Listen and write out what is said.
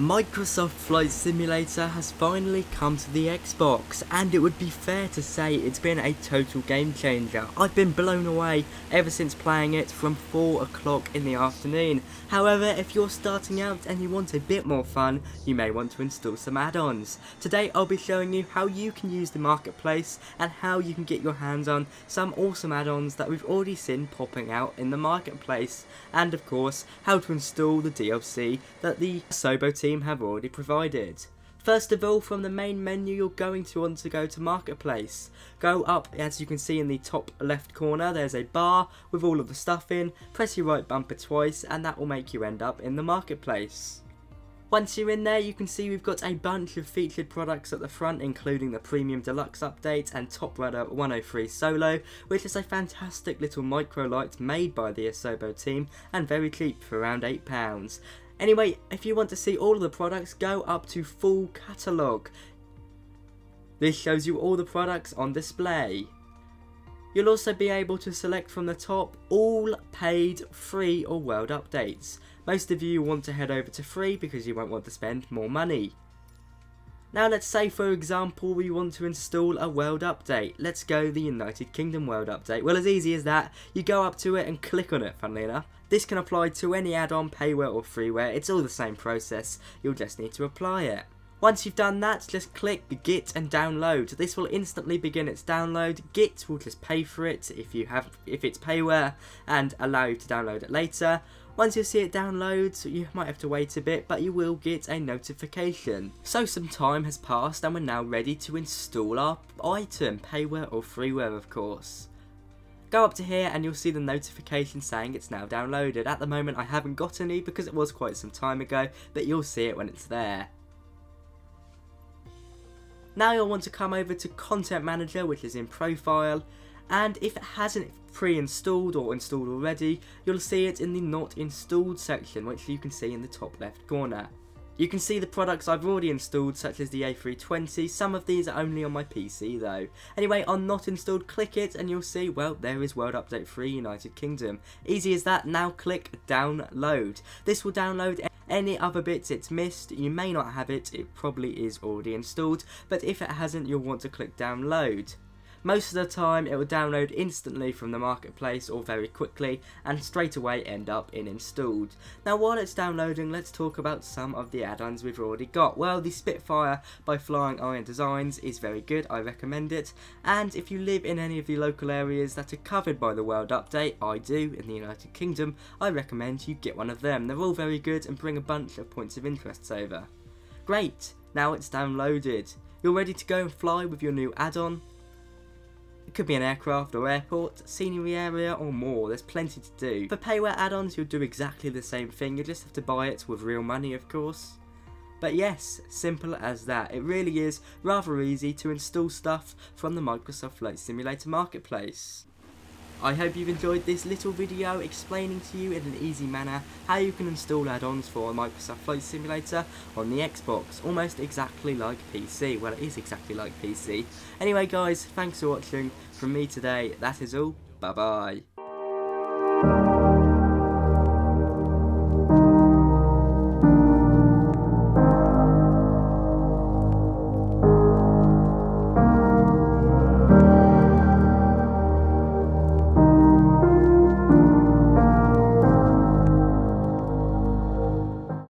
Microsoft Flight Simulator has finally come to the Xbox, and it would be fair to say it's been a total game changer. I've been blown away ever since playing it from 4 o'clock in the afternoon. However, if you're starting out and you want a bit more fun, you may want to install some add-ons. Today I'll be showing you how you can use the Marketplace and how you can get your hands on some awesome add-ons that we've already seen popping out in the Marketplace, and of course how to install the DLC that the Asobo team have already provided. First of all, from the main menu you're going to want to go to Marketplace. Go up, as you can see in the top left corner, there's a bar with all of the stuff in. Press your right bumper twice and that will make you end up in the Marketplace. Once you're in there, you can see we've got a bunch of featured products at the front, including the Premium Deluxe Update and Top Rudder 103 Solo, which is a fantastic little microlight made by the Asobo team and very cheap for around £8. Anyway, if you want to see all of the products, go up to Full Catalogue. This shows you all the products on display. You'll also be able to select from the top all paid, free or world updates. Most of you want to head over to free because you won't want to spend more money. Now let's say, for example, we want to install a world update. Let's go the United Kingdom World Update. Well, as easy as that, you go up to it and click on it, funnily enough. This can apply to any add-on, payware or freeware. It's all the same process, you'll just need to apply it. Once you've done that, just click Get and Download. This will instantly begin its download. Get will just pay for it if it's payware and allow you to download it later. Once you see it downloads, you might have to wait a bit, but you will get a notification. So some time has passed and we're now ready to install our item, payware or freeware of course. Go up to here and you'll see the notification saying it's now downloaded. At the moment I haven't got any because it was quite some time ago, but you'll see it when it's there. Now you'll want to come over to Content Manager, which is in Profile, and if it hasn't pre-installed or installed already, you'll see it in the Not Installed section, which you can see in the top left corner. You can see the products I've already installed, such as the A320. Some of these are only on my PC though. Anyway, on Not Installed, click it and you'll see, well, there is World Update Free United Kingdom. Easy as that. Now click Download. This will download any other bits it's missed. You may not have it, it probably is already installed, but if it hasn't, you'll want to click Download. Most of the time it will download instantly from the Marketplace or very quickly and straight away end up in installed. Now while it's downloading, let's talk about some of the add-ons we've already got. Well, the Spitfire by Flying Iron Designs is very good, I recommend it, and if you live in any of the local areas that are covered by the World Update, I do in the United Kingdom, I recommend you get one of them. They're all very good and bring a bunch of points of interest over. Great, now it's downloaded. You're ready to go and fly with your new add-on. It could be an aircraft or airport, scenery area or more, there's plenty to do. For payware add-ons you'll do exactly the same thing, you just have to buy it with real money of course. But yes, simple as that, it really is rather easy to install stuff from the Microsoft Flight Simulator Marketplace. I hope you've enjoyed this little video explaining to you in an easy manner how you can install add-ons for Microsoft Flight Simulator on the Xbox, almost exactly like PC. Well, it is exactly like PC. Anyway guys, thanks for watching. From me today, that is all. Bye bye.